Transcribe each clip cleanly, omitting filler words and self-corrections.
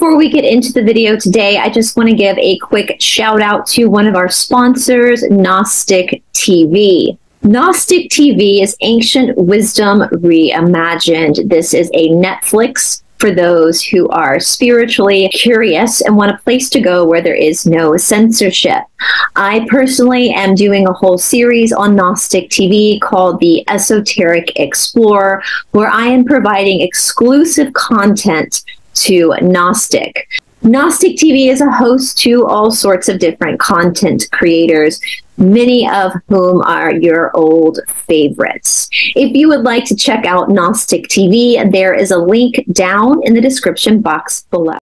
Before we get into the video today, I just want to give a quick shout out to one of our sponsors, Gnostic TV. Gnostic TV is ancient wisdom reimagined. This is a Netflix for those who are spiritually curious and want a place to go where there is no censorship. I personally am doing a whole series on Gnostic TV called the Esoteric Explorer, where I am providing exclusive content to Gnostic. Gnostic TV is a host to all sorts of different content creators, many of whom are your old favorites. If you would like to check out Gnostic TV, there is a link down in the description box below.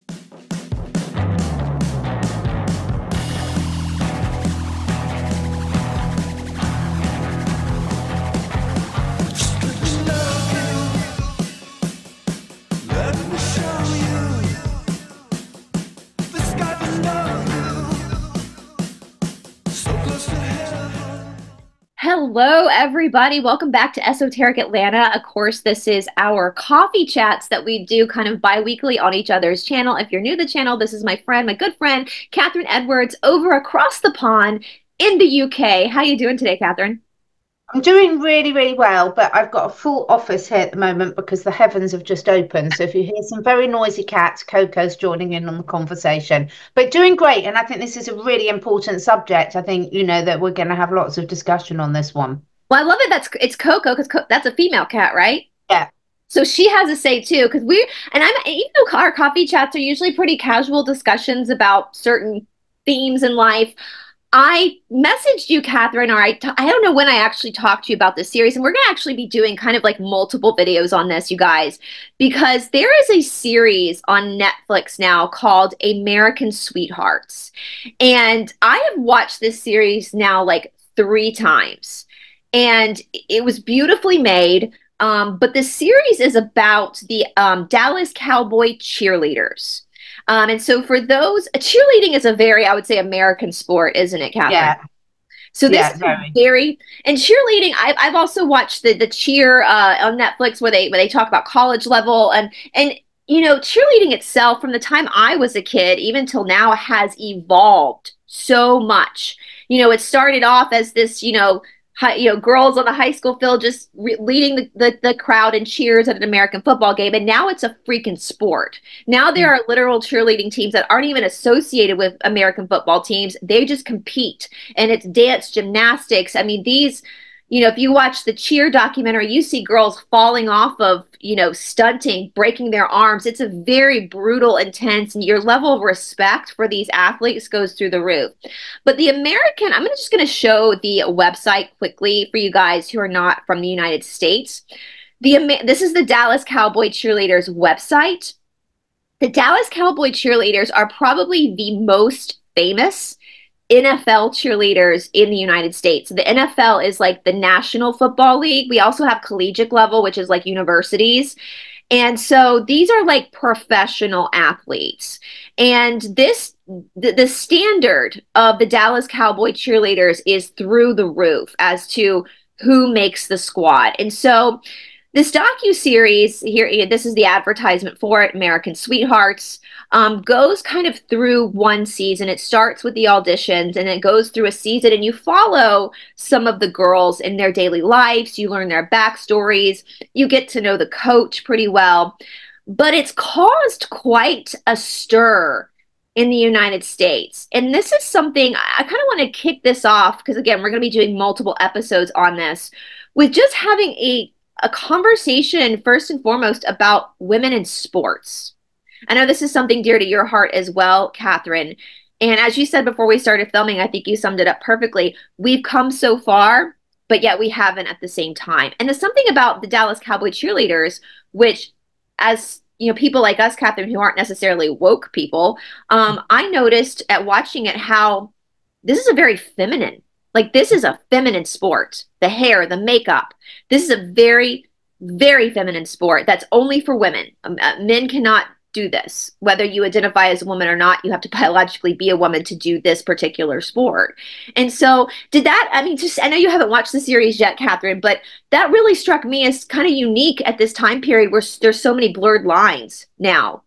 Hello, everybody. Welcome back to Esoteric Atlanta. Of course, this is our coffee chats that we do kind of bi-weekly on each other's channel. If you're new to the channel, this is my friend, my good friend, Catherine Edwards, over across the pond in the UK. How are you doing today, Catherine? I'm doing really, really well, but I've got a full office here at the moment because the heavens have just opened. So if you hear some very noisy cats, Coco's joining in on the conversation, but doing great. And I think this is a really important subject. I think, you know, that we're going to have lots of discussion on this one. Well, I love it. It's Coco, because that's a female cat, right? Yeah. So she has a say too, because even though our coffee chats are usually pretty casual discussions about certain themes in life, I messaged you, Catherine, or I don't know when I actually talked to you about this series, and we're going to actually be doing kind of like multiple videos on this, you guys, because there is a series on Netflix now called American Sweethearts, and I have watched this series now like 3 times, and it was beautifully made, but the series is about the Dallas Cowboy Cheerleaders. And so for those, cheerleading is a very, I would say, American sport, isn't it, Catherine? Yeah. So this is very, and cheerleading, I've also watched the cheer on Netflix where they talk about college level and you know, cheerleading itself from the time I was a kid, even till now, has evolved so much. You know, it started off as this, girls on the high school field just leading the crowd in cheers at an American football game. And now it's a freaking sport. Now there are literal cheerleading teams that aren't even associated with American football teams. They just compete. And it's dance, gymnastics. I mean, these, you know, if you watch the cheer documentary, you see girls falling off of, you know, stunting, breaking their arms. It's a very brutal, intense, and your level of respect for these athletes goes through the roof. But the American, I'm just going to show the website quickly for you guys who are not from the United States. This is the Dallas Cowboy Cheerleaders website. The Dallas Cowboy Cheerleaders are probably the most famous NFL cheerleaders in the United States. The NFL is like the National Football League. We also have collegiate level, which is like universities. And so these are like professional athletes. And the standard of the Dallas Cowboy Cheerleaders is through the roof as to who makes the squad. And so this docuseries here, this is the advertisement for it, American Sweethearts, goes kind of through one season. It starts with the auditions and it goes through a season, and you follow some of the girls in their daily lives. You learn their backstories. You get to know the coach pretty well. But it's caused quite a stir in the United States. And this is something I kind of want to kick this off, because, again, we're going to be doing multiple episodes on this, with just having a conversation first and foremost about women in sports. I know this is something dear to your heart as well, Catherine. And as you said before we started filming, I think you summed it up perfectly. We've come so far, but yet we haven't at the same time. And there's something about the Dallas Cowboy Cheerleaders, which, as you know, people like us, Catherine, who aren't necessarily woke people, I noticed at watching it how this is a very feminine, like this is a feminine sport. The hair, the makeup. This is a very, very feminine sport that's only for women. Men cannot do this. Whether you identify as a woman or not, you have to biologically be a woman to do this particular sport. And so did that, I mean, just, I know you haven't watched the series yet, Catherine, but that really struck me as kind of unique at this time period where there's so many blurred lines now.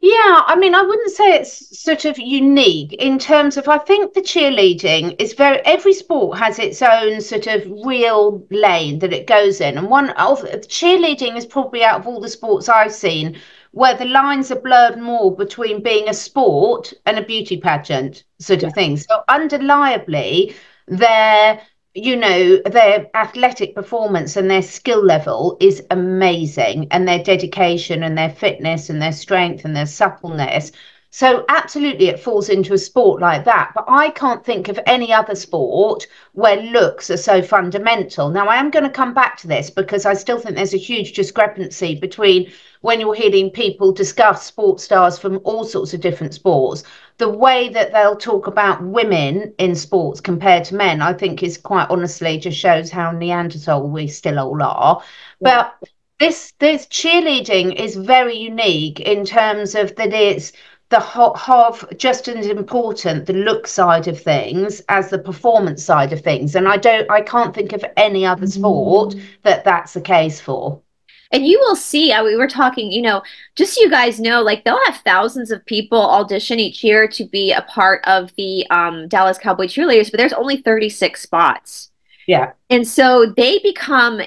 Yeah, I mean, I wouldn't say it's sort of unique in terms of, I think the cheerleading is very, every sport has its own sort of real lane that it goes in. And one of cheerleading is probably, out of all the sports I've seen, where the lines are blurred more between being a sport and a beauty pageant sort of thing. So undeniably, they're, you know, their athletic performance and their skill level is amazing, and their dedication and their fitness and their strength and their suppleness. So absolutely, it falls into a sport like that. But I can't think of any other sport where looks are so fundamental. Now, I am going to come back to this, because I still think there's a huge discrepancy between, when you're hearing people discuss sports stars from all sorts of different sports, the way that they'll talk about women in sports compared to men, I think is quite honestly just shows how Neanderthal we still all are. Yeah. But this cheerleading is very unique in terms of that it's the half just as important, the look side of things, as the performance side of things. And I can't think of any other sport that that's the case for. And you will see, we were talking, you know, just so you guys know, like, they'll have thousands of people audition each year to be a part of the Dallas Cowboy Cheerleaders, but there's only 36 spots. Yeah. And so they become,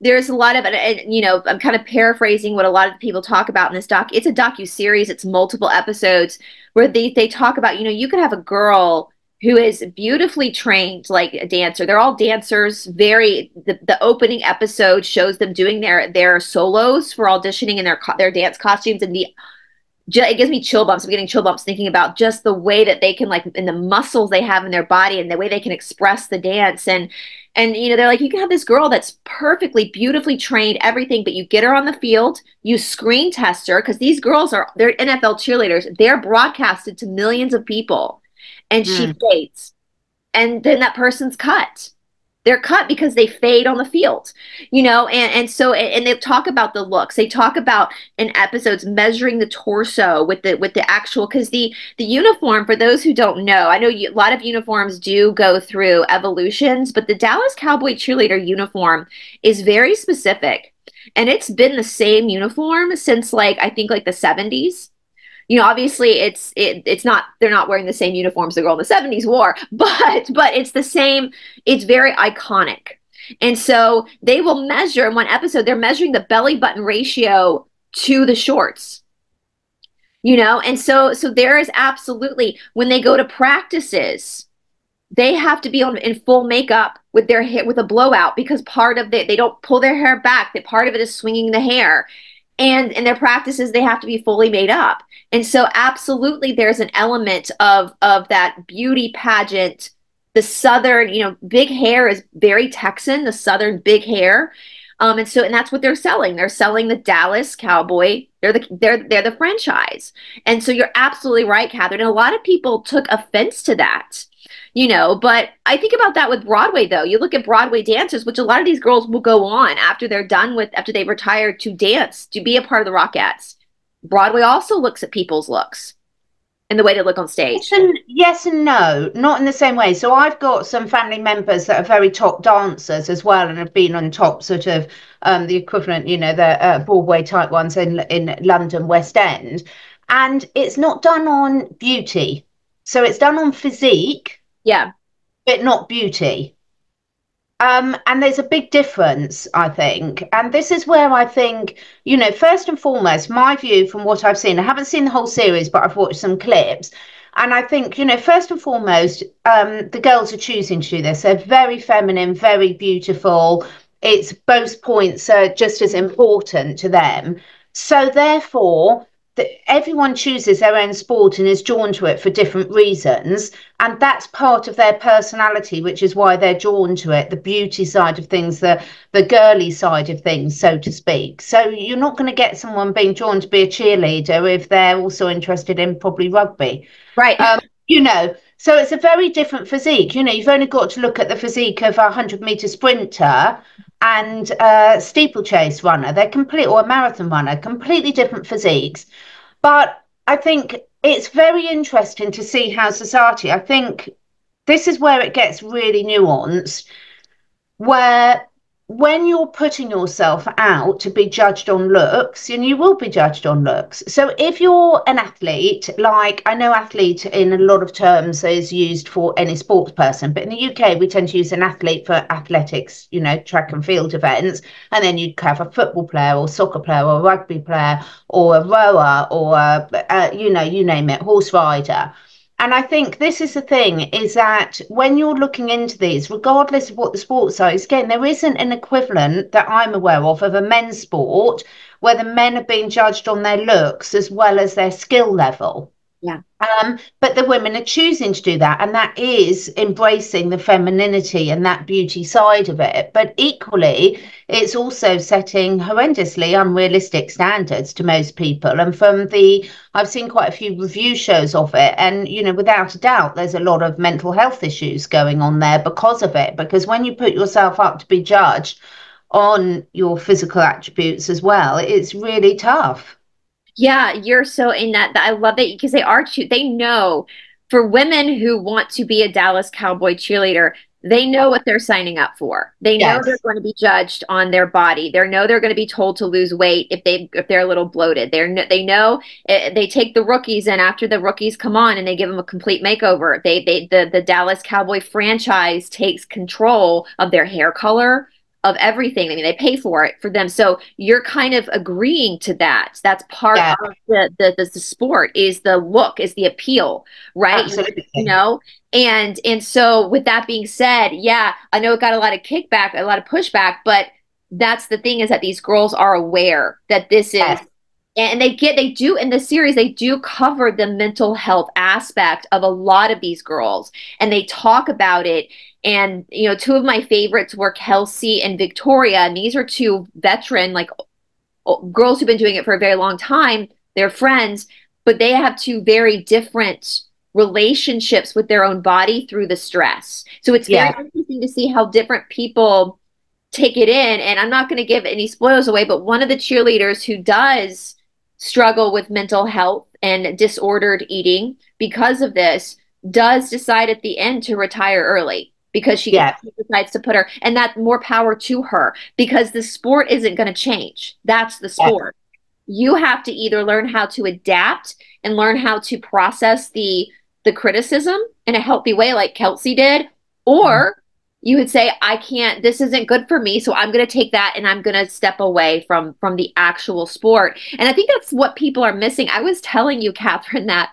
there's a lot of, and you know, I'm kind of paraphrasing what a lot of people talk about in this doc. It's a docuseries. It's multiple episodes where they talk about, you know, you could have a girl who is beautifully trained, like a dancer. They're all dancers. The opening episode shows them doing their solos for auditioning in their dance costumes, and it gives me chill bumps. I'm getting chill bumps thinking about just the way that they can, like, and the muscles they have in their body, and the way they can express the dance. And you know, they're like, you can have this girl that's perfectly, beautifully trained, everything, but you get her on the field, you screen test her, because these girls they're NFL cheerleaders. They're broadcasted to millions of people. And she fades, and then that person's cut. They're cut because they fade on the field, you know. And so they talk about the looks. They talk about, in episodes, measuring the torso with the actual, because the uniform, for those who don't know, I know a lot of uniforms do go through evolutions, but the Dallas Cowboy Cheerleader uniform is very specific, and it's been the same uniform since, like, I think, like, the 70s. You know, obviously, it's not, they're not wearing the same uniforms the girl in the 70s wore, but it's the same. It's very iconic. And so they will measure, in one episode, they're measuring the belly button ratio to the shorts, you know? And so there is absolutely, when they go to practices, they have to be in full makeup with their hair, with a blowout, because part of it, they don't pull their hair back. That part of it is swinging the hair. And in their practices, they have to be fully made up. And so absolutely, there's an element of that beauty pageant, the Southern, you know, big hair is very Texan, the Southern big hair. And that's what they're selling. They're selling the Dallas Cowboy. They're the franchise. And so you're absolutely right, Catherine. And a lot of people took offense to that, you know, but I think about that with Broadway, though. You look at Broadway dancers, which a lot of these girls will go on after they're done with, after they retire, to dance, to be a part of the Rockettes. Broadway also looks at people's looks and the way they look on stage. Yes and no, not in the same way. So I've got some family members that are very top dancers as well, and have been on top sort of the equivalent, you know, the Broadway type ones in London West End. And it's not done on beauty. So it's done on physique. Yeah. But not beauty. And there's a big difference, I think. And this is where I think, you know, first and foremost, my view from what I've seen, I haven't seen the whole series, but I've watched some clips. And I think, you know, first and foremost, the girls are choosing to do this. They're very feminine, very beautiful. It's both points are just as important to them. So therefore, everyone chooses their own sport and is drawn to it for different reasons, and that's part of their personality, which is why they're drawn to it, the beauty side of things, the girly side of things, so to speak. So you're not going to get someone being drawn to be a cheerleader if they're also interested in probably rugby, right? You know, so it's a very different physique. You know, you've only got to look at the physique of a 100-meter sprinter and steeplechase runner. They're complete, or a marathon runner, completely different physiques. But I think it's very interesting to see how society, I think this is where it gets really nuanced, where when you're putting yourself out to be judged on looks, and you will be judged on looks. So if you're an athlete, like I know athlete in a lot of terms is used for any sports person, but in the UK, we tend to use an athlete for athletics, you know, track and field events. And then you'd have a football player or soccer player or rugby player or a rower or, you know, you name it, horse rider. And I think this is the thing, is that when you're looking into these, regardless of what the sports are, again, there isn't an equivalent that I'm aware of a men's sport where the men are being judged on their looks as well as their skill level. Yeah. But the women are choosing to do that. And that is embracing the femininity and that beauty side of it. But equally, it's also setting horrendously unrealistic standards to most people. And from the, I've seen quite a few review shows of it. And, you know, without a doubt, there's a lot of mental health issues going on there because of it. Because when you put yourself up to be judged on your physical attributes as well, it's really tough. Yeah, you're so in that. I love it because they are, they know for women who want to be a Dallas Cowboy cheerleader, they know what they're signing up for. They know they're going to be judged on their body. They know they're going to be told to lose weight if they're a little bloated. They know they take the rookies, and after the rookies come on and they give them a complete makeover, the Dallas Cowboy franchise takes control of their hair color, of everything. I mean, they pay for it for them. So you're kind of agreeing to that. That's part of the sport, is the look, is the appeal, right? Absolutely. You know, and so with that being said, yeah, I know it got a lot of kickback, a lot of pushback, but that's the thing, is that these girls are aware that this is, and they do in the series, they do cover the mental health aspect of a lot of these girls, and they talk about it. And, you know, two of my favorites were Kelsey and Victoria. And these are two veteran, like, girls who've been doing it for a very long time. They're friends, but they have two very different relationships with their own body through the stress. So it's very interesting to see how different people take it in. And I'm not going to give any spoilers away, but one of the cheerleaders who does struggle with mental health and disordered eating because of this does decide at the end to retire early. Because she decides to put her, and that more power to her, because the sport isn't going to change. That's the sport. Yeah. You have to either learn how to adapt and learn how to process the criticism in a healthy way, like Kelsey did, or you would say, I can't, this isn't good for me, so I'm going to take that and I'm going to step away from the actual sport. And I think that's what people are missing. I was telling you, Catherine, that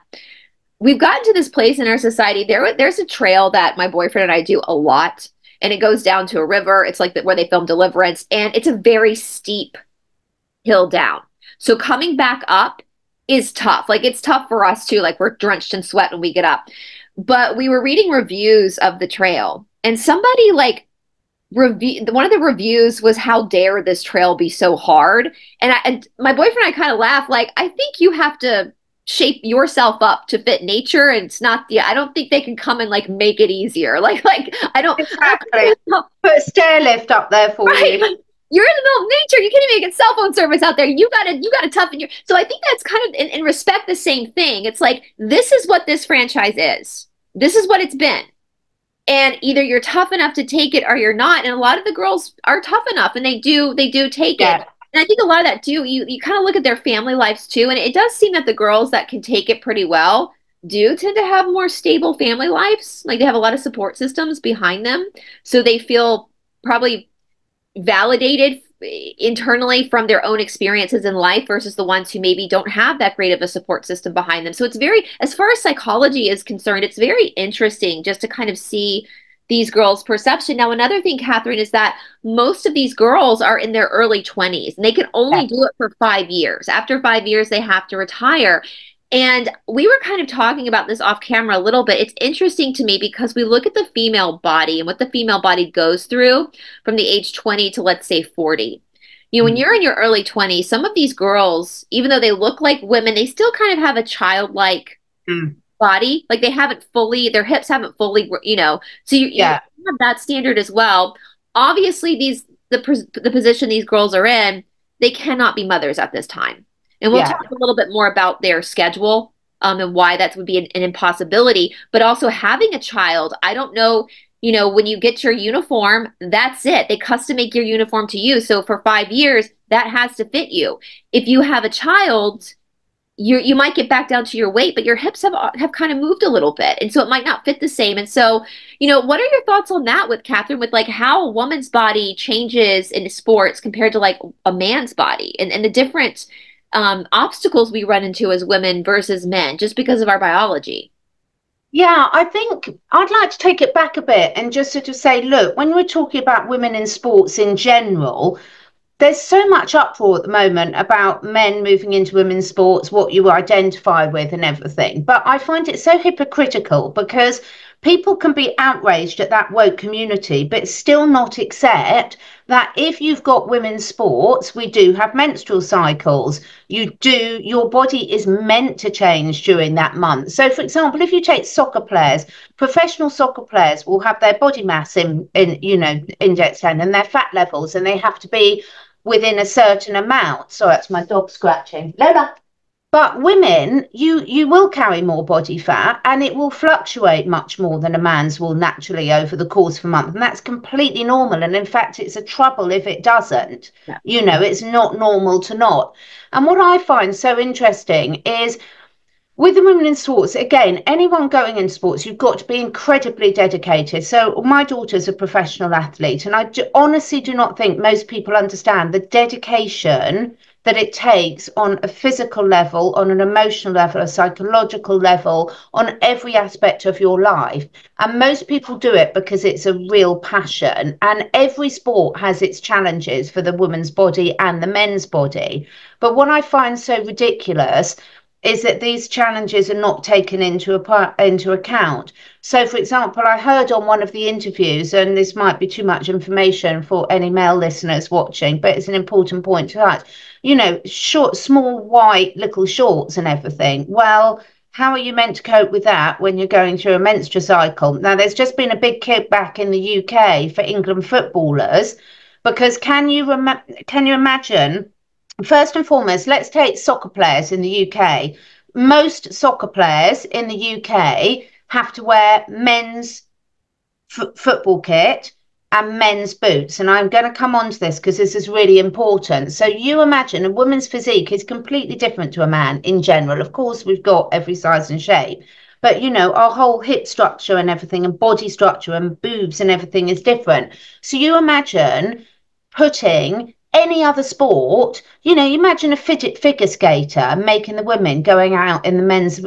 we've gotten to this place in our society. There's a trail that my boyfriend and I do a lot, and it goes down to a river. It's like where they filmed Deliverance, and it's a very steep hill down. So coming back up is tough. Like, it's tough for us too. Like, we're drenched in sweat when we get up. But we were reading reviews of the trail, and somebody one of the reviews was, how dare this trail be so hard? And my boyfriend and I kind of laughed. Like, I think you have to shape yourself up to fit nature, and it's not the, I don't think they can come and like make it easier. Like I don't exactly put a stair lift up there for you. You're in the middle of nature. You can't even get cell phone service out there. You gotta toughen your. So I think that's kind of in respect the same thing. It's like, this is what this franchise is. This is what it's been, and either you're tough enough to take it or you're not. And a lot of the girls are tough enough, and they do take it. And I think a lot of that too, you kind of look at their family lives too, and it does seem that the girls that can take it pretty well do tend to have more stable family lives. Like, they have a lot of support systems behind them, so they feel probably validated internally from their own experiences in life versus the ones who maybe don't have that great of a support system behind them. So it's very, as far as psychology is concerned, it's very interesting just to kind of see these girls' perception. Now, another thing, Catherine, is that most of these girls are in their early 20s, and they can only do it for 5 years. After 5 years, they have to retire. And we were kind of talking about this off camera a little bit. It's interesting to me because we look at the female body and what the female body goes through from the age 20 to, let's say, 40. You know, when you're in your early 20s, some of these girls, even though they look like women, they still kind of have a childlike body. Like, they haven't fully, their hips haven't fully, you know, so you have that standard as well. Obviously, the position these girls are in, they cannot be mothers at this time. And we'll talk a little bit more about their schedule and why that would be an impossibility. But also having a child, I don't know you know, when you get your uniform, that's it. They custom make your uniform to you. So for 5 years, that has to fit you. If you have a child, you might get back down to your weight, but your hips have kind of moved a little bit. And so it might not fit the same. And so, you know, what are your thoughts on that with Catherine, with like how a woman's body changes in sports compared to like a man's body and the different obstacles we run into as women versus men just because of our biology? Yeah, I think I'd like to take it back a bit and just sort of say, look, when we're talking about women in sports in general, there's so much uproar at the moment about men moving into women's sports, what you identify with and everything. But I find it so hypocritical because people can be outraged at that woke community, but still not accept that if you've got women's sports, we do have menstrual cycles. Your body is meant to change during that month. So, for example, if you take soccer players, professional soccer players will have their body mass indexed and their fat levels, and they have to be within a certain amount. Sorry, that's my dog scratching. Lola. But women, you will carry more body fat, and it will fluctuate much more than a man's will naturally over the course of a month. And that's completely normal. And in fact, it's a trouble if it doesn't. Yeah. You know, it's not normal to not. And what I find so interesting is with the women in sports, again, anyone going in sports, you've got to be incredibly dedicated. So my daughter's a professional athlete, and I honestly do not think most people understand the dedication that it takes on a physical level, on an emotional level, a psychological level, on every aspect of your life. And most people do it because it's a real passion. And every sport has its challenges for the woman's body and the men's body. But what I find so ridiculous is that these challenges are not taken into account. So, for example, I heard on one of the interviews, and this might be too much information for any male listeners watching, but it's an important point to us, you know, short, small, white, little shorts and everything. Well, how are you meant to cope with that when you're going through a menstrual cycle? Now, there's just been a big kickback in the UK for England footballers, because can you imagine? First and foremost, let's take soccer players in the UK. Most soccer players in the UK have to wear men's football kit and men's boots. And I'm going to come on to this because this is really important. So you imagine a woman's physique is completely different to a man in general. Of course, we've got every size and shape. But, you know, our whole hip structure and everything and body structure and boobs and everything is different. So you imagine putting any other sport, you know, you imagine a figure skater making the women going out in the men's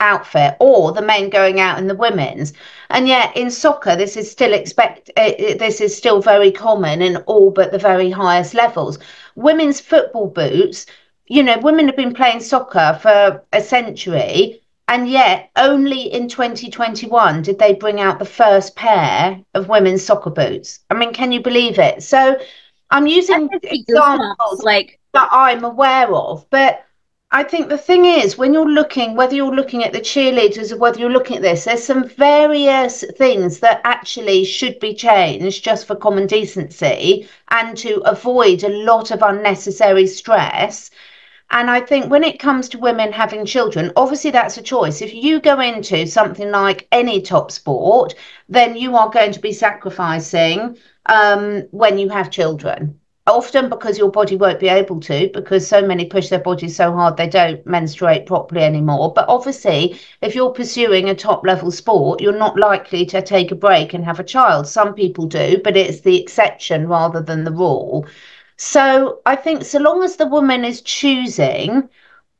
outfit, or the men going out in the women's. And yet in soccer, this is still very common in all but the very highest levels. Women's football boots, you know, women have been playing soccer for a century. And yet only in 2021 did they bring out the first pair of women's soccer boots. I mean, can you believe it? So I'm using examples like that I'm aware of, but I think the thing is, when you're looking, whether you're looking at the cheerleaders or whether you're looking at this, there's some various things that actually should be changed just for common decency and to avoid a lot of unnecessary stress. And I think when it comes to women having children, obviously that's a choice. If you go into something like any top sport, then you are going to be sacrificing when you have children, often because your body won't be able to, because so many push their bodies so hard they don't menstruate properly anymore. But obviously, if you're pursuing a top level sport, you're not likely to take a break and have a child. Some people do, but it's the exception rather than the rule. So I think so long as the woman is choosing,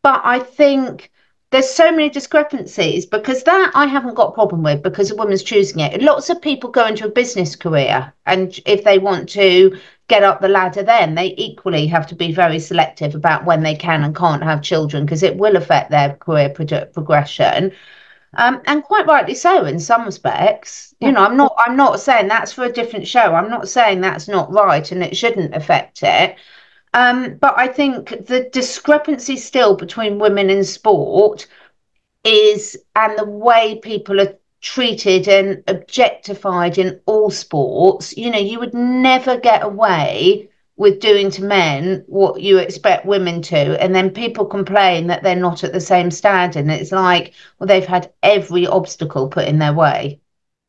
but I think there's so many discrepancies, because that I haven't got a problem with, because a woman's choosing it. Lots of people go into a business career, and if they want to get up the ladder, then they equally have to be very selective about when they can and can't have children, because it will affect their career progression. And quite rightly so in some respects. You know, I'm not saying that's for a different show. I'm not saying that's not right and it shouldn't affect it. But I think the discrepancy still between women in sport and the way people are treated and objectified in all sports, you know, you would never get away with doing to men what you expect women to, and then people complain that they're not at the same standard. It's like, well, they've had every obstacle put in their way.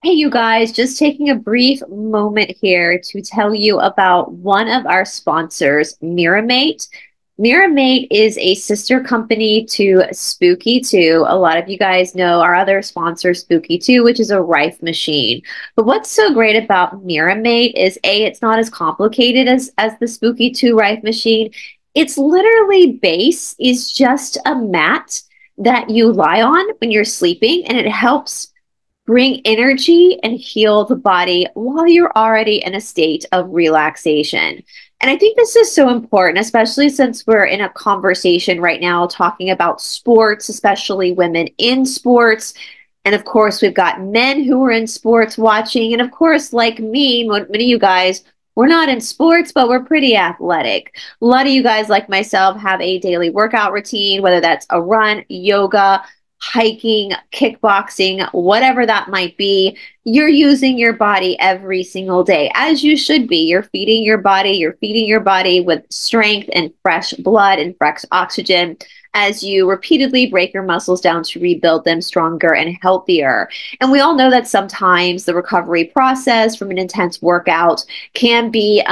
Hey, you guys, just taking a brief moment here to tell you about one of our sponsors, MiraMate. MiraMate is a sister company to Spooky2. A lot of you guys know our other sponsor, Spooky2, which is a Rife machine. But what's so great about MiraMate is, A, it's not as complicated as the Spooky2 Rife machine. Its literally base is just a mat that you lie on when you're sleeping, and it helps bring energy and heal the body while you're already in a state of relaxation. And I think this is so important, especially since we're in a conversation right now talking about sports, especially women in sports. And of course, we've got men who are in sports watching. And of course, like me, many of you guys, we're not in sports, but we're pretty athletic. A lot of you guys, like myself, have a daily workout routine, whether that's a run, yoga, hiking, kickboxing, whatever that might be. You're using your body every single day, as you should be. You're feeding your body. You're feeding your body with strength and fresh blood and fresh oxygen as you repeatedly break your muscles down to rebuild them stronger and healthier. And we all know that sometimes the recovery process from an intense workout can be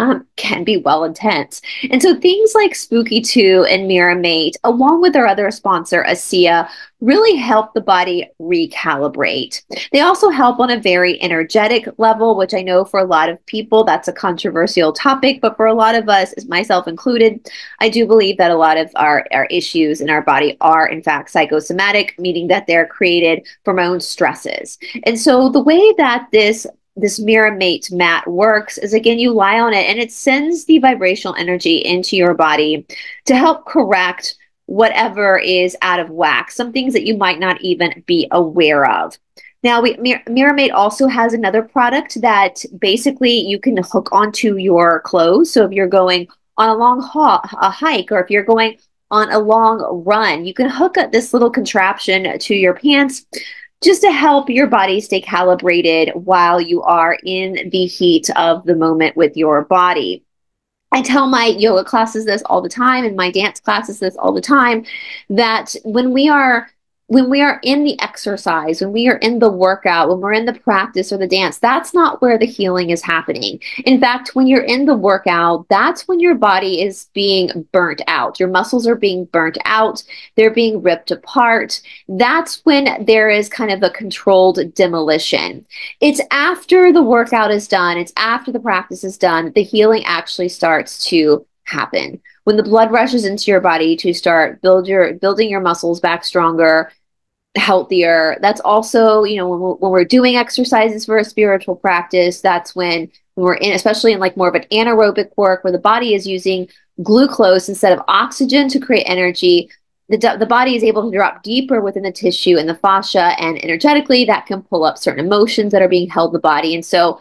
well intense. And so things like Spooky2 and MiraMate, along with our other sponsor, ASEA, really help the body recalibrate. They also help on a very energetic level, which I know for a lot of people, that's a controversial topic. But for a lot of us, myself included, I do believe that a lot of our issues in our body are, in fact, psychosomatic, meaning that they're created from our own stresses. And so the way that this MiraMate mat works is, again, you lie on it and it sends the vibrational energy into your body to help correct whatever is out of whack, some things that you might not even be aware of. Now, MiraMate also has another product that basically you can hook onto your clothes. So if you're going on a long hike, or if you're going on a long run, you can hook up this little contraption to your pants just to help your body stay calibrated while you are in the heat of the moment with your body. I tell my yoga classes this all the time, and my dance classes this all the time, that when we are in the exercise, when we are in the workout, when we're in the practice or the dance, that's not where the healing is happening. In fact, when you're in the workout, that's when your body is being burnt out. Your muscles are being burnt out. They're being ripped apart. That's when there is kind of a controlled demolition. It's after the workout is done, it's after the practice is done, the healing actually starts to happen. When the blood rushes into your body to start building your muscles back stronger, healthier. That's also, you know, when we're doing exercises for a spiritual practice, that's when we're in, especially in like more of an anaerobic work where the body is using glucose instead of oxygen to create energy. The body is able to drop deeper within the tissue and the fascia, and energetically that can pull up certain emotions that are being held in the body. And so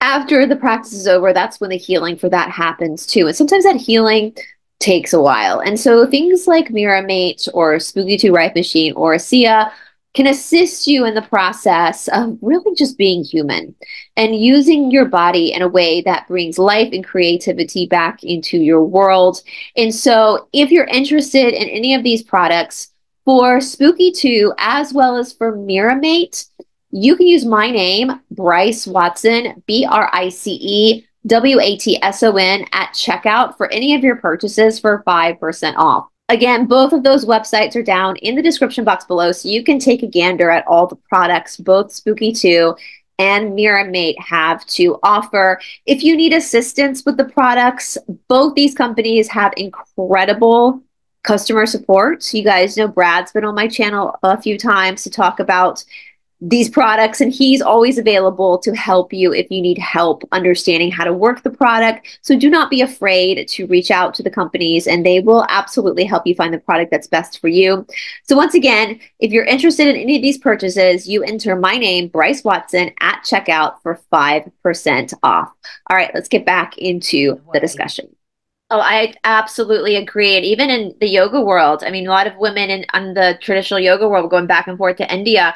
after the practice is over, that's when the healing for that happens too. And sometimes that healing takes a while. And so things like MiraMate or Spooky2 Rife Machine or ASEA can assist you in the process of really just being human and using your body in a way that brings life and creativity back into your world. And so if you're interested in any of these products for Spooky2 as well as for MiraMate, you can use my name, Bryce Watson, BRICEWATSON, at checkout for any of your purchases for 5% off. Again, both of those websites are down in the description box below, so you can take a gander at all the products both Spooky2 and MiraMate have to offer. If you need assistance with the products, both these companies have incredible customer support. You guys know Brad's been on my channel a few times to talk about these products, and he's always available to help you if you need help understanding how to work the product. So do not be afraid to reach out to the companies, and they will absolutely help you find the product that's best for you. So once again, if you're interested in any of these purchases, you enter my name, Bryce Watson, at checkout for 5% off. All right, let's get back into the discussion. Oh, I absolutely agree. And even in the yoga world, I mean, a lot of women on the traditional yoga world going back and forth to India,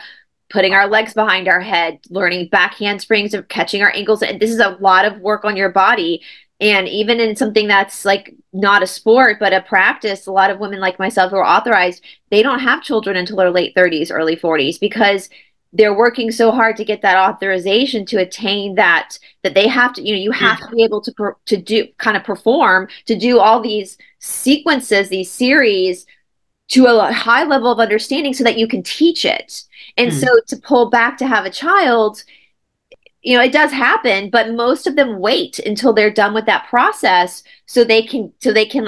putting our legs behind our head, learning back handsprings, or catching our ankles. And this is a lot of work on your body. And even in something that's like not a sport, but a practice, a lot of women like myself who are authorized, they don't have children until their late 30s, early 40s, because they're working so hard to get that authorization to attain that, that they have to, you know, you have to be able to do kind of perform, to do all these sequences, these series to a high level of understanding so that you can teach it. And so to pull back to have a child, you know, it does happen, but most of them wait until they're done with that process so they can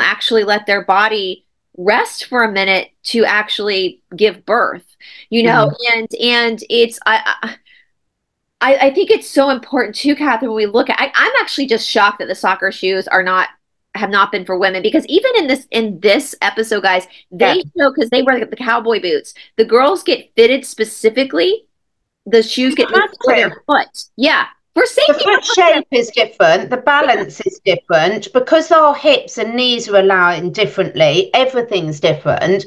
actually let their body rest for a minute to actually give birth, you know, and it's, I think it's so important too, Catherine, when we look at, I'm actually just shocked that the soccer shoes are not, have not been for women, because even in this episode, guys, they show, because they wear the cowboy boots, the girls get fitted specifically, the shoes get fitted for their foot. Yeah. For safety. The foot shape is different. The balance is different. Because our hips and knees are allowing differently, everything's different.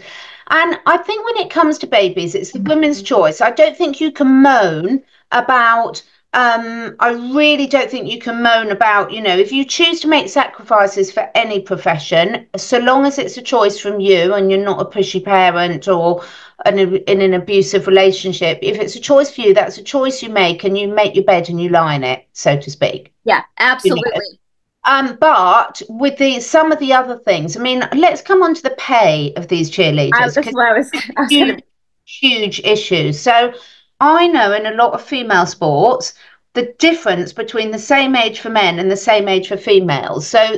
And I think when it comes to babies, it's the women's choice. I don't think you can moan about... I really don't think you can moan about, you know, if you choose to make sacrifices for any profession, so long as it's a choice from you and you're not a pushy parent or in an abusive relationship, if it's a choice for you, that's a choice you make, and you make your bed and you lie in it, so to speak. Yeah, absolutely. You know? But with some of the other things, I mean, let's come on to the pay of these cheerleaders. That's where I was huge, huge issues. So I know in a lot of female sports, the difference between the same age for men and the same age for females. So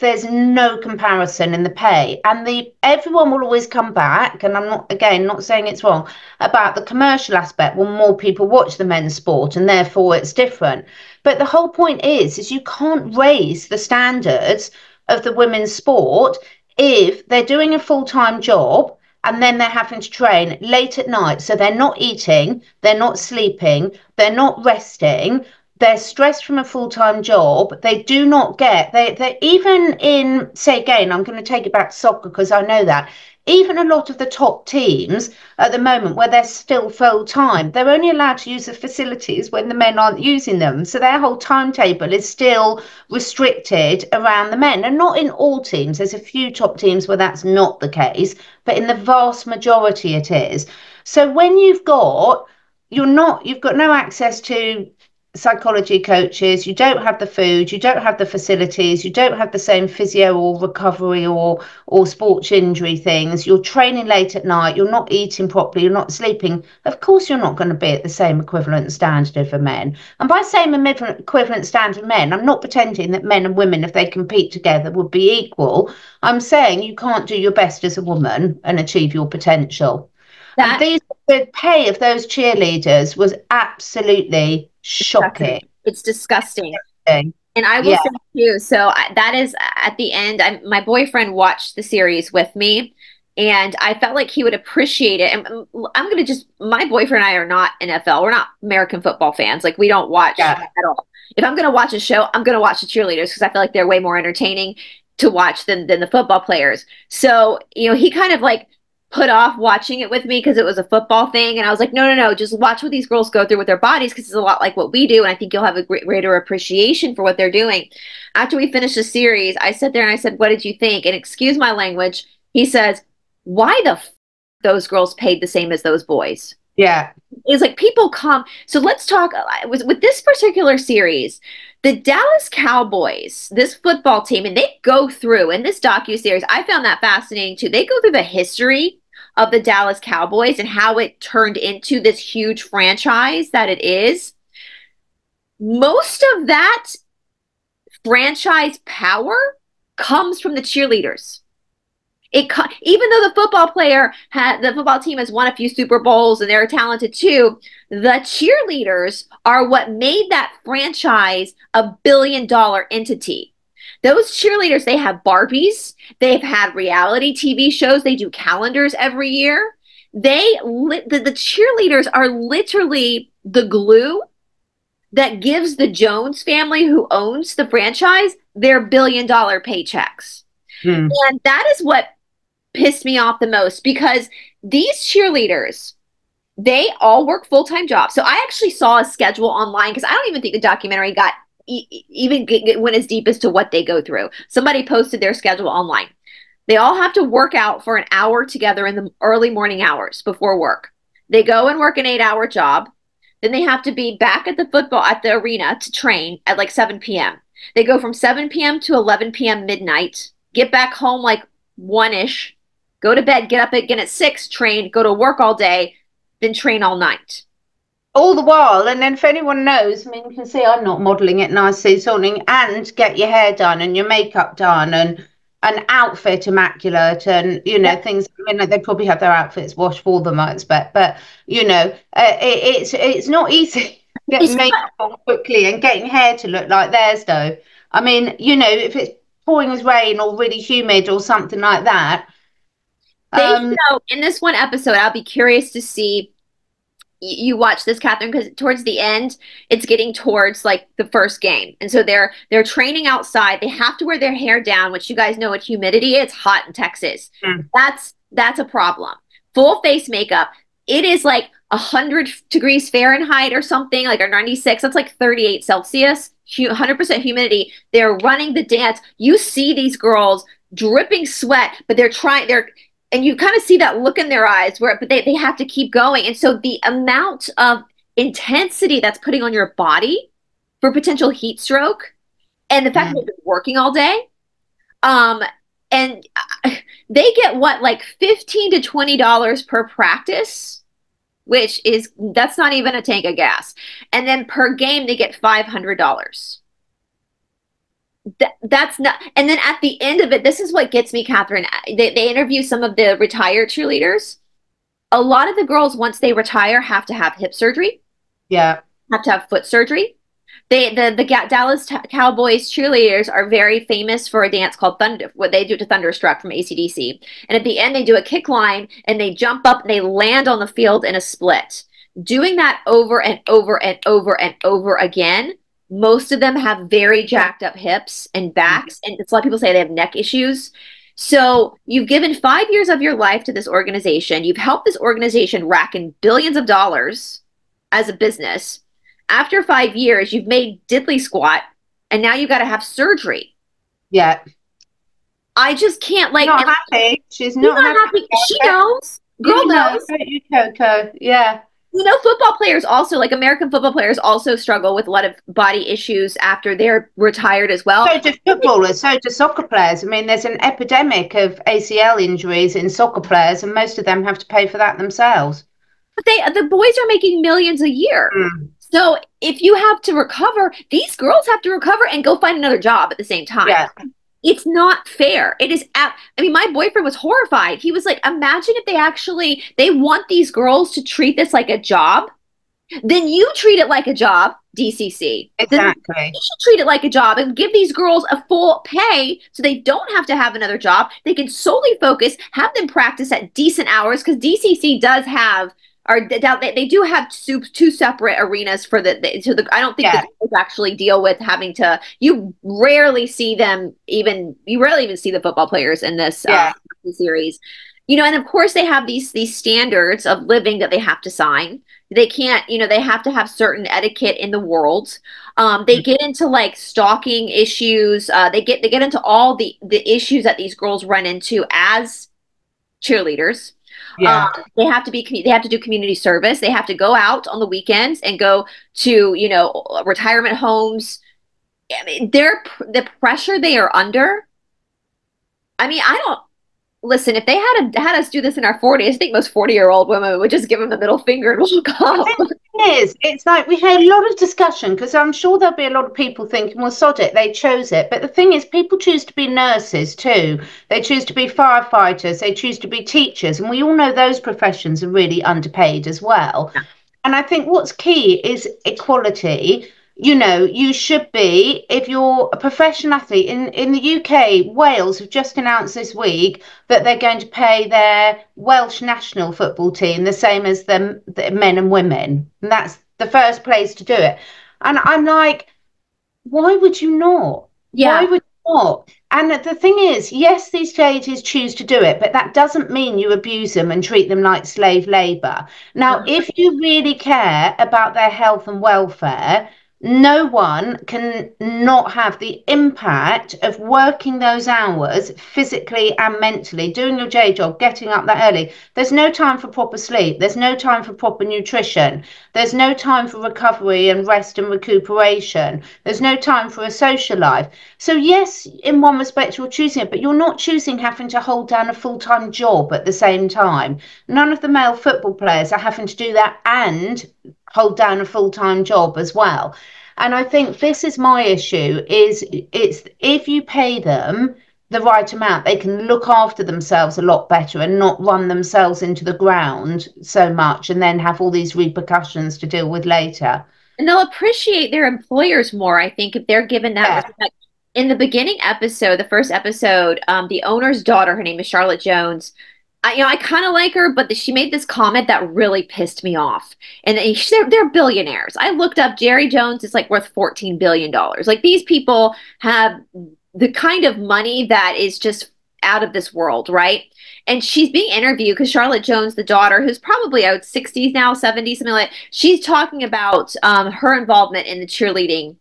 there's no comparison in the pay. And everyone will always come back, and I'm not, again, not saying it's wrong, about the commercial aspect. Well, more people watch the men's sport and therefore it's different. But the whole point is you can't raise the standards of the women's sport if they're doing a full-time job and then they're having to train late at night. So they're not eating, they're not sleeping, they're not resting, they're stressed from a full-time job. They do not get, they're even in, say again, I'm going to take it back to soccer because I know that, even a lot of the top teams at the moment where they're still full-time, they're only allowed to use the facilities when the men aren't using them. So their whole timetable is still restricted around the men. And not in all teams. There's a few top teams where that's not the case, but in the vast majority it is. So when you've got no access to psychology coaches, you don't have the food, you don't have the facilities, you don't have the same physio or recovery or sports injury things, you're training late at night, you're not eating properly, you're not sleeping, of course you're not going to be at the same equivalent standard for men. And by same equivalent standard of men, I'm not pretending that men and women, if they compete together, would be equal. I'm saying you can't do your best as a woman and achieve your potential. The pay of those cheerleaders was absolutely shocking. It's disgusting. And I will say too, so that is at the end, my boyfriend watched the series with me and I felt like he would appreciate it. And I'm going to just, my boyfriend and I are not NFL. We're not American football fans. Like we don't watch at all. If I'm going to watch a show, I'm going to watch the cheerleaders because I feel like they're way more entertaining to watch than the football players. So, you know, he kind of like put off watching it with me because it was a football thing. And I was like, no, no, no, just watch what these girls go through with their bodies because it's a lot like what we do. And I think you'll have a greater appreciation for what they're doing. After we finished the series, I sat there and I said, what did you think? And excuse my language. He says, why the f those girls paid the same as those boys? Yeah. It's like people come. So let's talk with this particular series, the Dallas Cowboys, this football team, and they go through in this docuseries, I found that fascinating too. They go through the history of the Dallas Cowboys and how it turned into this huge franchise that it is. Most of that franchise power comes from the cheerleaders. Even though the football team has won a few Super Bowls and they're talented too, the cheerleaders are what made that franchise a $1 billion entity. Those cheerleaders, they have Barbies, they've had reality TV shows, they do calendars every year. The cheerleaders are literally the glue that gives the Jones family who owns the franchise their $1 billion paychecks. And that is what pissed me off the most, because these cheerleaders, they all work full-time jobs. So I actually saw a schedule online because I don't even think the documentary went as deep as to what they go through. Somebody posted their schedule online. They all have to work out for an hour together in the early morning hours before work. They go and work an 8-hour job. Then they have to be back at the football at the arena to train at like 7 p.m. They go from 7 p.m. to 11 p.m. midnight, get back home like 1-ish, go to bed, get up again at 6, train, go to work all day, then train all night. All the while, and then if anyone knows, I mean, you can see I'm not modelling it nicely this morning, and get your hair done and your makeup done and an outfit immaculate and, you know, things. I mean, they probably have their outfits washed for them, I expect. But, you know, it's not easy getting makeup on quickly and getting hair to look like theirs, though. I mean, you know, if it's pouring with rain or really humid or something like that. So in this one episode, I'll be curious to see. You watch this, Catherine, because towards the end, it's getting towards like the first game. And so they're training outside. They have to wear their hair down, which you guys know what humidity is. It's hot in Texas. Mm. That's a problem. Full face makeup. It is like 100 degrees Fahrenheit or something, like or 96. That's like 38 Celsius, 100% humidity. They're running the dance. You see these girls dripping sweat, but they're trying, and you kind of see that look in their eyes where, but they have to keep going. And so the amount of intensity that's putting on your body for potential heat stroke and the fact that they've been working all day, and they get what, like $15 to $20 per practice, which is, that's not even a tank of gas. And then per game, they get $500. That's not, and then at the end of it, this is what gets me, Catherine. They interview some of the retired cheerleaders. A lot of the girls, once they retire, have to have hip surgery. Yeah. Have to have foot surgery. The Dallas Cowboys cheerleaders are very famous for a dance called what they do to Thunderstruck from AC/DC. And at the end, they do a kick line and they jump up and they land on the field in a split. Doing that over and over and over and over again. Most of them have very jacked up hips and backs, and it's a lot of people say they have neck issues. So you've given 5 years of your life to this organization. You've helped this organization rack in billions of dollars as a business. After 5 years, you've made diddly squat, and now you've got to have surgery. Yeah. I just can't, like... Not happy. She's not happy. She knows. Girl knows. You know, Coco. Yeah. You know, football players also, like American football players also struggle with a lot of body issues after they're retired as well. So do footballers, so do soccer players. I mean, there's an epidemic of ACL injuries in soccer players, and most of them have to pay for that themselves. But the boys are making millions a year. Mm. So if you have to recover, these girls have to recover and go find another job at the same time. Yeah. It's not fair. It is. I mean, my boyfriend was horrified. He was like, imagine if they want these girls to treat this like a job. Then you treat it like a job, DCC. Exactly. Then you should treat it like a job and give these girls a full pay so they don't have to have another job. They can solely focus, have them practice at decent hours, because DCC does have, or they do have two separate arenas for I don't think the guys actually deal with having to. You rarely see them even. You rarely even see the football players in this series, you know. And of course, they have these standards of living that they have to sign. They can't, you know. They have to have certain etiquette in the world. They get into like stalking issues. They get into all the issues that these girls run into as cheerleaders. Yeah. They have to do community service. They have to go out on the weekends and go to, you know, retirement homes. I mean, the pressure they are under. I mean, listen, if they had us do this in our 40s, I think most 40-year-old women would just give them the middle finger and walk off. It's like we had a lot of discussion, because I'm sure there'll be a lot of people thinking, well, sod it, they chose it. But the thing is, people choose to be nurses too. They choose to be firefighters. They choose to be teachers. And we all know those professions are really underpaid as well. Yeah. And I think what's key is equality. You know, you should be, if you're a professional athlete, in the UK, Wales have just announced this week that they're going to pay their Welsh national football team the same as the men and women. And that's the first place to do it. And I'm like, why would you not? Yeah. Why would you not? And the thing is, yes, these charities choose to do it, but that doesn't mean you abuse them and treat them like slave labour. Now, if you really care about their health and welfare, no one can not have the impact of working those hours physically and mentally, doing your day job, getting up that early. There's no time for proper sleep. There's no time for proper nutrition. There's no time for recovery and rest and recuperation. There's no time for a social life. So yes, in one respect, you're choosing it, but you're not choosing having to hold down a full-time job at the same time. None of the male football players are having to do that and hold down a full-time job as well. And I think this is my issue, is it's if you pay them the right amount, they can look after themselves a lot better and not run themselves into the ground so much and then have all these repercussions to deal with later. And they'll appreciate their employers more, I think, if they're given that respect. In the beginning episode, the first episode, the owner's daughter, her name is Charlotte Jones, I kind of like her, but she made this comment that really pissed me off. And they're billionaires. I looked up Jerry Jones is like worth $14 billion. Like, these people have the kind of money that is just out of this world, right? And she's being interviewed because Charlotte Jones, the daughter, who's probably out 60s now, 70s, something like that, she's talking about her involvement in the cheerleading.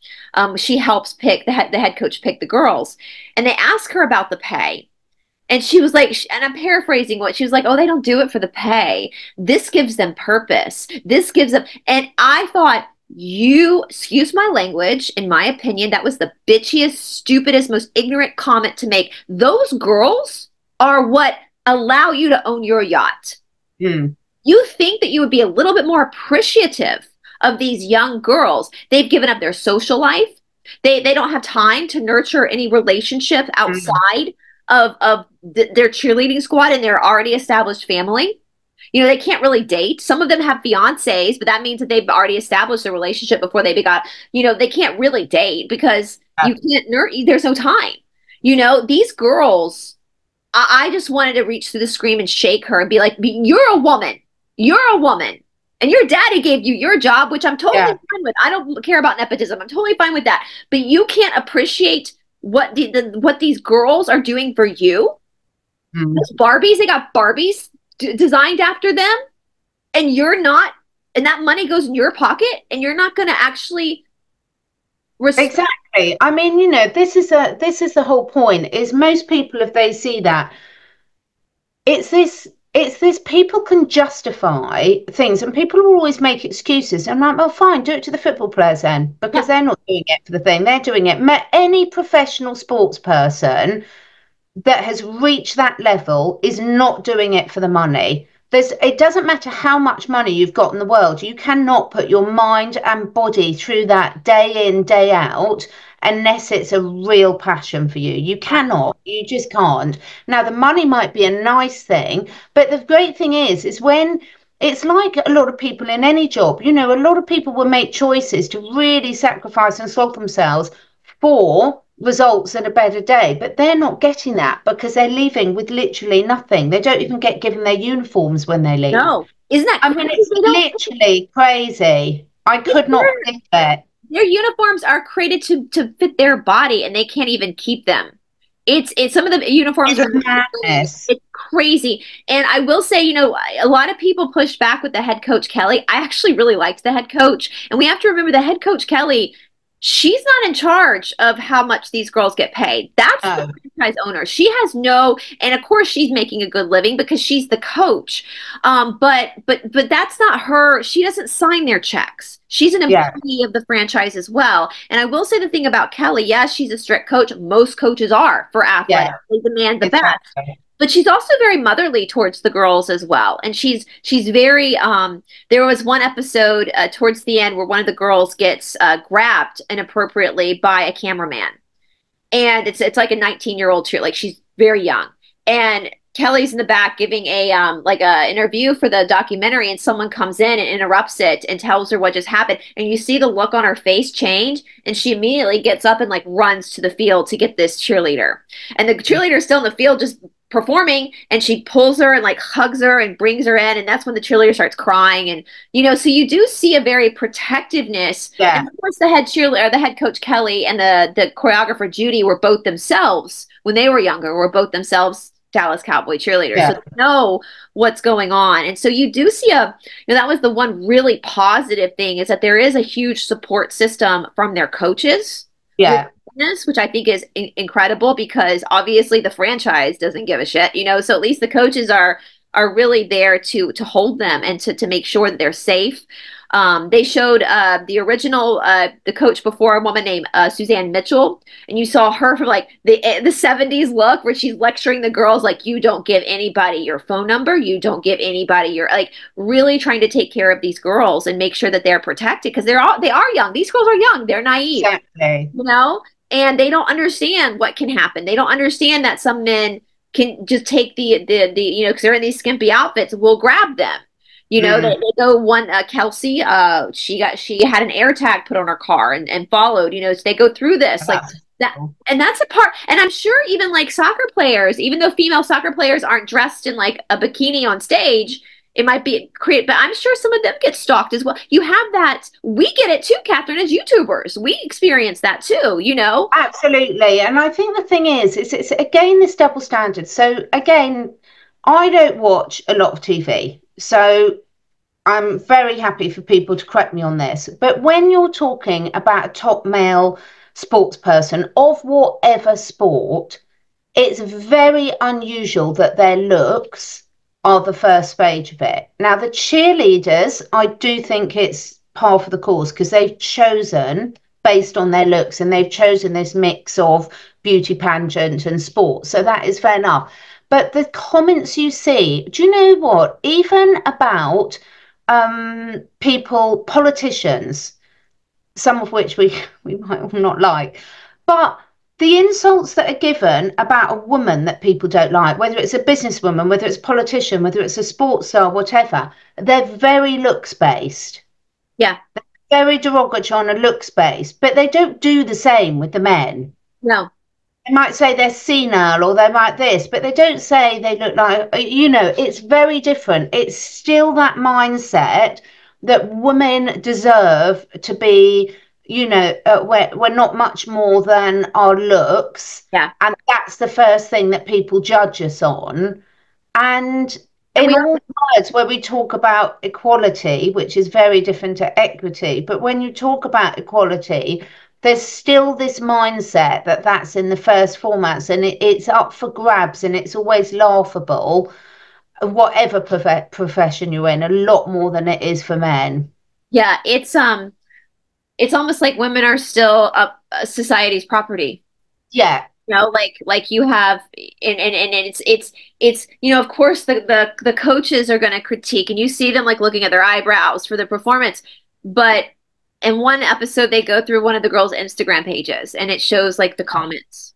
She helps pick, the head coach pick the girls. And they ask her about the pay. And she was like, and I'm paraphrasing what she was like, oh, they don't do it for the pay. This gives them purpose. This gives them, and I thought, you, excuse my language, in my opinion, that was the bitchiest, stupidest, most ignorant comment to make. Those girls are what allow you to own your yacht. Mm. You think that you would be a little bit more appreciative of these young girls. They've given up their social life. They don't have time to nurture any relationship outside of their cheerleading squad and their already established family. You know, they can't really date. Some of them have fiancés, but that means that they've already established a relationship before they begot. You know, they can't really date because you can't there's no time. You know, these girls, I just wanted to reach through the screen and shake her and be like, you're a woman. You're a woman. And your daddy gave you your job, which I'm totally fine with. I don't care about nepotism. I'm totally fine with that. But you can't appreciate what these girls are doing for you. Mm-hmm. Those Barbies, they got Barbies designed after them, and you're not, and that money goes in your pocket, and you're not going to actually respect. Exactly. I mean, you know, this is the whole point, is most people, if they see that, it's this people can justify things, and people will always make excuses. I'm like, well, fine, do it to the football players then, because they're not doing it for the thing. They're doing it. Any professional sports person that has reached that level is not doing it for the money. It doesn't matter how much money you've got in the world. You cannot put your mind and body through that day in, day out, unless it's a real passion for you. You cannot, you just can't. Now, the money might be a nice thing, but the great thing is when it's like a lot of people in any job, you know, a lot of people will make choices to really sacrifice and slog themselves for results and a better day, but they're not getting that because they're leaving with literally nothing. They don't even get given their uniforms when they leave. No, isn't that crazy? I mean, it's literally crazy. I could not think that. Their uniforms are created to fit their body, and they can't even keep them. It's some of the uniforms are madness. It's crazy. And I will say, you know, a lot of people pushed back with the head coach, Kelly. I actually really liked the head coach. And we have to remember the head coach, Kelly, she's not in charge of how much these girls get paid. That's the franchise owner. She has no, and of course she's making a good living because she's the coach. But that's not her. She doesn't sign their checks. She's an employee of the franchise as well. And I will say the thing about Kelly, yes, she's a strict coach. Most coaches are for athletics. Yeah. They demand the best. But she's also very motherly towards the girls as well. And she's very, there was one episode towards the end where one of the girls gets grabbed inappropriately by a cameraman. And it's like a 19-year-old cheer. Like, she's very young. And Kelly's in the back giving a like a interview for the documentary, and someone comes in and interrupts it and tells her what just happened. And you see the look on her face change, and she immediately gets up and like runs to the field to get this cheerleader. And the cheerleader's still in the field just performing, and she pulls her and like hugs her and brings her in, and that's when the cheerleader starts crying. And you know, so you do see a very protectiveness. Yeah. And of course the head cheerleader, the head coach Kelly, and the choreographer Judy were both themselves when they were younger, were both themselves Dallas Cowboy Cheerleaders, yeah. So they know what's going on. And so you do see a, you know, that was the one really positive thing, is that there is a huge support system from their coaches. Yeah. Which I think is incredible, because obviously the franchise doesn't give a shit, you know, so at least the coaches are really there to hold them and to make sure that they're safe. They showed the original, the coach before, a woman named Suzanne Mitchell, and you saw her from like the 70s look where she's lecturing the girls, like, you don't give anybody your phone number, you don't give anybody your, like, really trying to take care of these girls and make sure that they're protected, because they are young. These girls are young. They're naive, exactly. You know, and they don't understand what can happen. They don't understand that some men can just take the you know, because they're in these skimpy outfits, will grab them. You know, mm-hmm. they go one, Kelsey, she had an air tag put on her car and followed, you know, so they go through this, like that. And that's a part. And I'm sure even like soccer players, even though female soccer players aren't dressed in like a bikini on stage, it might be create, but I'm sure some of them get stalked as well. You have that. We get it too, Catherine, as YouTubers. We experience that too, you know? Absolutely. And I think the thing is, it's again, this double standard. So again, I don't watch a lot of TV. So I'm very happy for people to correct me on this. But when you're talking about a top male sports person of whatever sport, it's very unusual that their looks are the first page of it. Now, the cheerleaders, I do think it's par for the course, because they've chosen based on their looks, and they've chosen this mix of beauty pageant and sport. So that is fair enough. But the comments you see, do you know what? Even about people, politicians, some of which we might not like, but the insults that are given about a woman that people don't like, whether it's a businesswoman, whether it's a politician, whether it's a sports star, whatever, they're very looks-based. Yeah. They're very derogatory on a looks-based, but they don't do the same with the men. No. They might say they're senile, or they might this, but they don't say they look like, you know, it's very different. It's still that mindset that women deserve to be, you know, we're not much more than our looks. Yeah. And that's the first thing that people judge us on. And in all words where we talk about equality, which is very different to equity, but when you talk about equality, there's still this mindset that that's in the first formats, and it's up for grabs, and it's always laughable, whatever profession you're in, a lot more than it is for men. Yeah, it's almost like women are still society's property. Yeah. You know, like you have, and it's, you know, of course the coaches are going to critique, and you see them like looking at their eyebrows for the performance, but in one episode, they go through one of the girls' Instagram pages, and it shows like the comments.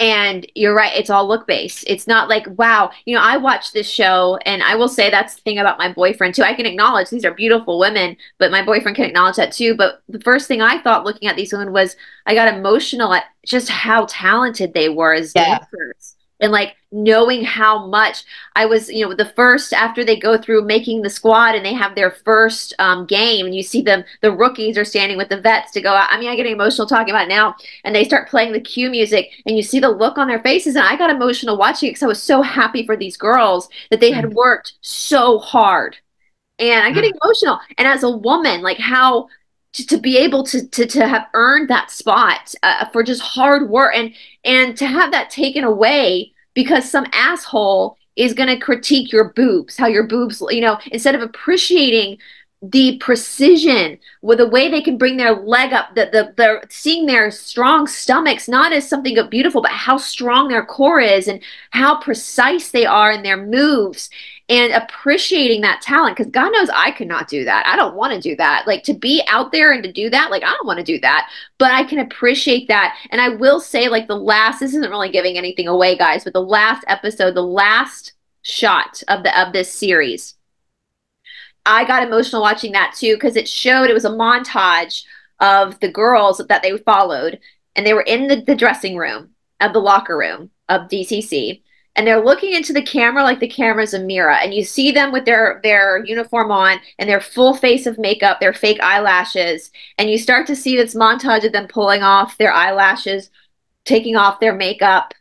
And you're right, it's all look based. It's not like, wow, you know, I watch this show, and I will say that's the thing about my boyfriend too. I can acknowledge these are beautiful women, but my boyfriend can acknowledge that too. But the first thing I thought looking at these women was, I got emotional at just how talented they were as dancers. And like knowing how much I was, you know, the first, after they go through making the squad and they have their first game, and you see them, the rookies are standing with the vets to go out. I mean, I get emotional talking about it now, and they start playing the cue music, and you see the look on their faces. And I got emotional watching it because I was so happy for these girls that they had worked so hard, and I'm getting emotional. And as a woman, like how, to be able to have earned that spot for just hard work, and to have that taken away because some asshole is going to critique your boobs, how your boobs, you know, instead of appreciating the precision with the way they can bring their leg up, they're seeing their strong stomachs, not as something beautiful, but how strong their core is and how precise they are in their moves. And appreciating that talent, because God knows I could not do that. I don't want to do that. Like, to be out there and to do that, like, I don't want to do that. But I can appreciate that. And I will say, like, this isn't really giving anything away, guys, but the last episode, the last shot of this series, I got emotional watching that too, because it was a montage of the girls that they followed. And they were in the dressing room of the locker room of DCC. And they're looking into the camera like the camera's a mirror. And you see them with their uniform on and their full face of makeup, their fake eyelashes. And you start to see this montage of them pulling off their eyelashes, taking off their makeup.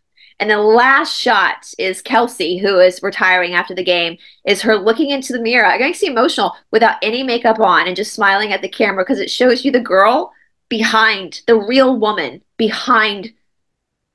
And the last shot is Kelsey, who is retiring after the game, is her looking into the mirror. It makes you emotional without any makeup on and just smiling at the camera, because it shows you the girl behind, the real woman behind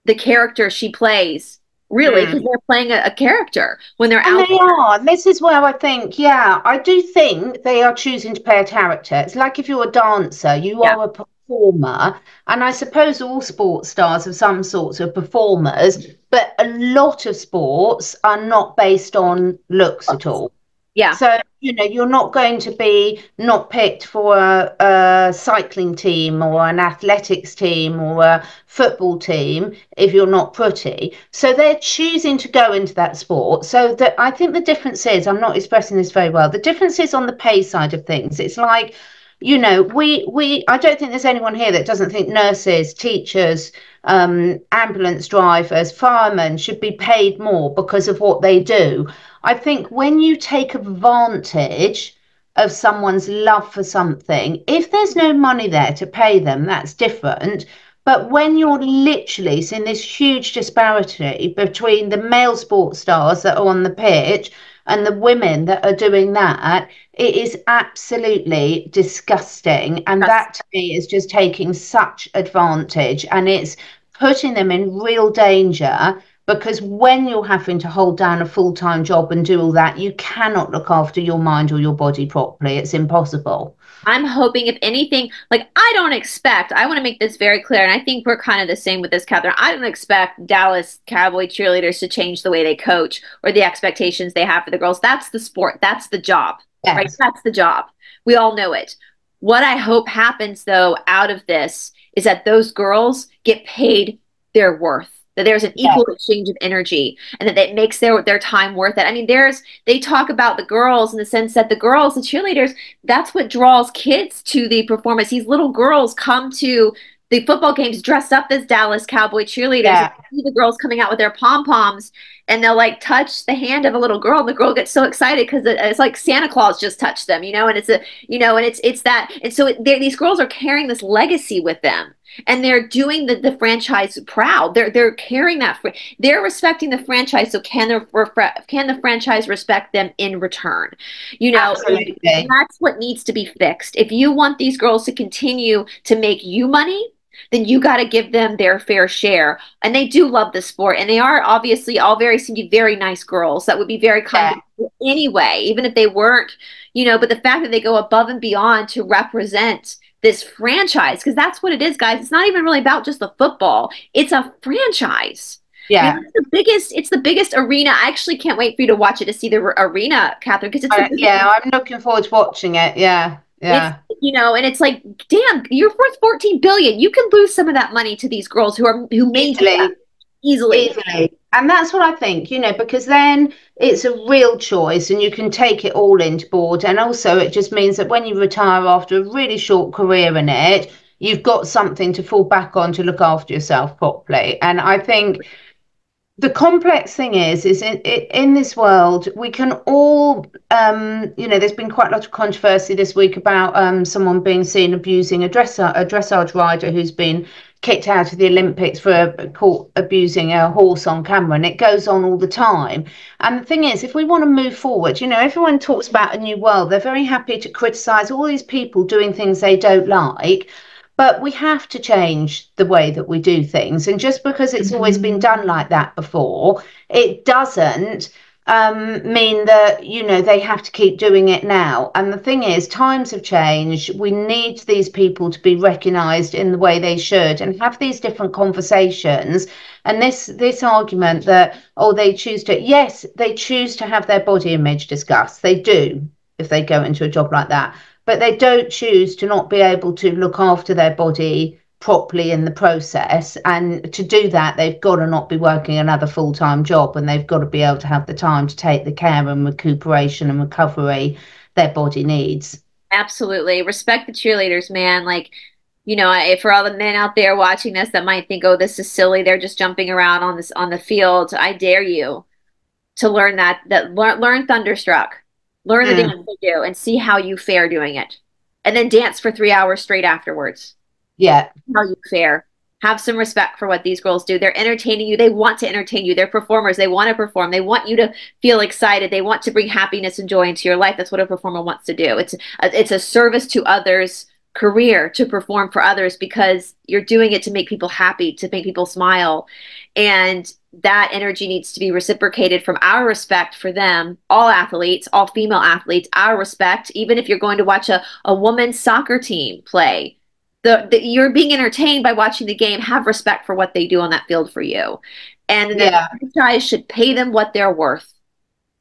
the character she plays. Really, because they're playing a character when they're out. They are. This is where I think, yeah, I do think they are choosing to play a character. It's like if you're a dancer, you are a performer. And I suppose all sports stars of some sorts are performers, but a lot of sports are not based on looks at all. Yeah. So, you know, you're not going to be not picked for a cycling team or an athletics team or a football team if you're not pretty. So they're choosing to go into that sport. So that, I think the difference is, I'm not expressing this very well, the difference is on the pay side of things. It's like, you know, I don't think there's anyone here that doesn't think nurses, teachers, ambulance drivers, firemen should be paid more because of what they do. I think when you take advantage of someone's love for something, if there's no money there to pay them, that's different. But when you're literally seeing this huge disparity between the male sports stars that are on the pitch and the women that are doing that, it is absolutely disgusting. And that to me is just taking such advantage, and it's putting them in real danger, because when you're having to hold down a full-time job and do all that, you cannot look after your mind or your body properly. It's impossible. I'm hoping, if anything, like, I want to make this very clear, and I think we're kind of the same with this, Catherine. I don't expect Dallas Cowboy Cheerleaders to change the way they coach or the expectations they have for the girls. That's the sport. That's the job. Yes. Right? That's the job. We all know it. What I hope happens, though, out of this is that those girls get paid their worth, that there's an equal exchange of energy, and that it makes their time worth it. I mean, they talk about the girls in the sense that the girls, the cheerleaders, that's what draws kids to the performance. These little girls come to the football games dressed up as Dallas Cowboy Cheerleaders. You see the girls coming out with their pom-poms, and they'll, like, touch the hand of a little girl, and the girl gets so excited because it's like Santa Claus just touched them, you know, and these girls are carrying this legacy with them, and they're doing the franchise proud. They're carrying that, they're respecting the franchise. So can the franchise respect them in return? You know, absolutely. That's what needs to be fixed. If you want these girls to continue to make you money, then you got to give them their fair share. And they do love the sport, and they are obviously all seem to be very nice girls that would be very kind anyway, even if they weren't, you know. But the fact that they go above and beyond to represent this franchise, because that's what it is, guys. It's not even really about just the football. It's a franchise. Yeah, it's the biggest. It's the biggest arena. I actually can't wait for you to watch it, to see the arena, Catherine. Because it's I'm looking forward to watching it. Yeah. Yeah. It's, you know, and it's like, damn, you're worth $14 billion. You can lose some of that money to these girls who made it easily. And that's what I think, you know, because then it's a real choice, and you can take it all into board. And also, it just means that when you retire after a really short career in it, you've got something to fall back on to look after yourself properly. And I think the complex thing is in this world, we can all, you know, there's been quite a lot of controversy this week about someone being seen abusing a dressage rider who's been kicked out of the Olympics for caught abusing a horse on camera, and it goes on all the time. And the thing is, if we want to move forward, you know, everyone talks about a new world. They're very happy to criticize all these people doing things they don't like. But we have to change the way that we do things. And just because it's always been done like that before, it doesn't mean that, you know, they have to keep doing it now. And the thing is, times have changed. We need these people to be recognised in the way they should and have these different conversations. And this argument that, oh, they choose to, yes, they choose to have their body image discussed. They do, if they go into a job like that. But they don't choose to not be able to look after their body properly in the process. And to do that, they've got to not be working another full-time job, and they've got to be able to have the time to take the care and recuperation and recovery their body needs. Absolutely. Respect the cheerleaders, man. Like, you know, for all the men out there watching this that might think, oh, this is silly, they're just jumping around on the field, I dare you to learn learn Thunderstruck. Learn the dance they do and see how you fare doing it. And then dance for 3 hours straight afterwards. Yeah. How you fare. Have some respect for what these girls do. They're entertaining you. They want to entertain you. They're performers. They want to perform. They want you to feel excited. They want to bring happiness and joy into your life. That's what a performer wants to do. It's a service to others' career to perform for others, because you're doing it to make people happy, to make people smile. And that energy needs to be reciprocated from our respect for them, all athletes, all female athletes, our respect. Even if you're going to watch a women's soccer team play, you're being entertained by watching the game. Have respect for what they do on that field for you. And the franchise should pay them what they're worth.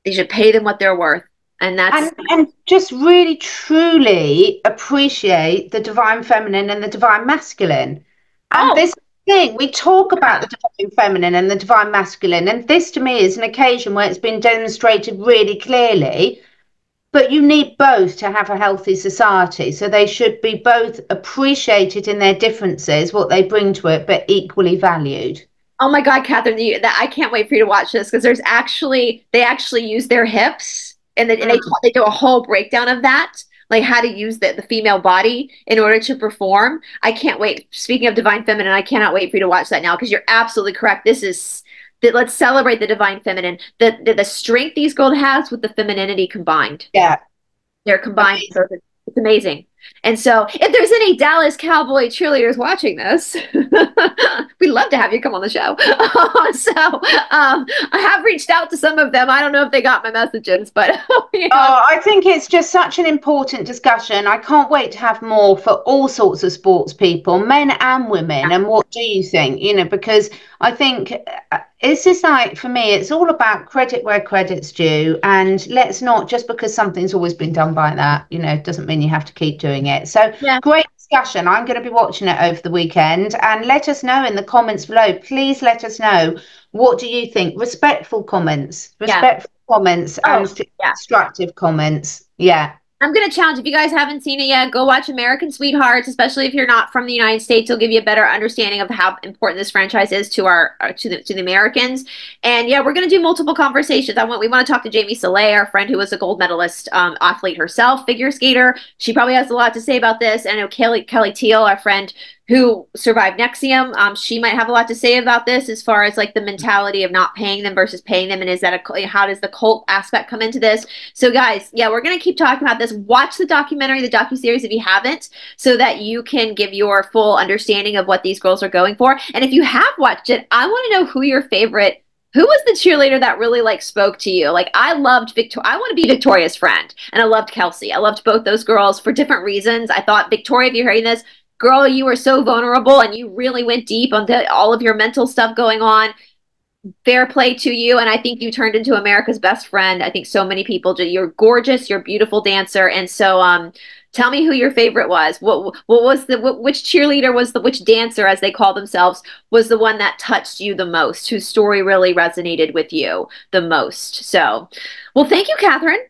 They should pay them what they're worth. And that's and just really truly appreciate the divine feminine and the divine masculine. And this thing, we talk about the divine feminine and the divine masculine. And this to me is an occasion where it's been demonstrated really clearly. But you need both to have a healthy society. So they should be both appreciated in their differences, what they bring to it, but equally valued. Oh my God, Catherine, I can't wait for you to watch this, because there's actually, they actually use their hips, and then they do a whole breakdown of that, like how to use the female body in order to perform. I can't wait. Speaking of divine feminine, I cannot wait for you to watch that now, because you're absolutely correct. This is, let's celebrate the divine feminine, the strength these girls has with the femininity combined. Yeah. They're combined. Amazing. So it's amazing. And so if there's any Dallas Cowboy cheerleaders watching this, we'd love to have you come on the show. So I have reached out to some of them. I don't know if they got my messages, but you know. Oh, I think it's just such an important discussion. I can't wait to have more for all sorts of sports people, men and women. Yeah. And what do you think? You know, because I think it's just like, for me, it's all about credit where credit's due. And let's not, just because something's always been done by that, you know, doesn't mean you have to keep doing it. So yeah. Great discussion. I'm going to be watching it over the weekend, and let us know in the comments below. Please let us know, what do you think? Respectful comments, respectful comments, and constructive comments. Yeah. I'm going to challenge, if you guys haven't seen it yet, go watch American Sweethearts, especially if you're not from the United States. It'll give you a better understanding of how important this franchise is to the Americans. And yeah, we're going to do multiple conversations. We want to talk to Jamie Salé, our friend who was a gold medalist athlete herself, figure skater. She probably has a lot to say about this. And I know Kelly Teal, our friend who survived NXIVM, she might have a lot to say about this, as far as like the mentality of not paying them versus paying them, and is that how does the cult aspect come into this? So guys, yeah, we're gonna keep talking about this. Watch the documentary, the docuseries, if you haven't, so that you can give your full understanding of what these girls are going for. And if you have watched it, I want to know who your favorite. Who was the cheerleader that really like spoke to you? Like I loved Victoria. I want to be Victoria's friend, and I loved Kelsey. I loved both those girls for different reasons. I thought Victoria, if you're hearing this, girl, you were so vulnerable, and you really went deep on all of your mental stuff going on. Fair play to you, and I think you turned into America's best friend. I think so many people do. You're gorgeous. You're a beautiful dancer, and so tell me who your favorite was. What was which cheerleader was which dancer, as they call themselves, was the one that touched you the most? Whose story really resonated with you the most? So, well, thank you, Catherine.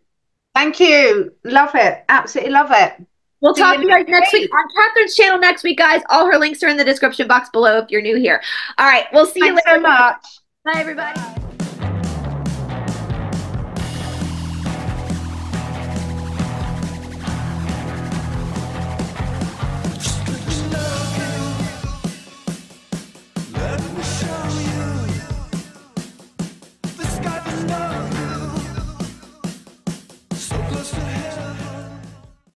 Thank you. Love it. Absolutely love it. We'll talk to you guys next week on Catherine's channel next week, guys. All her links are in the description box below if you're new here. All right. We'll see you later. Thanks so much. Bye, everybody.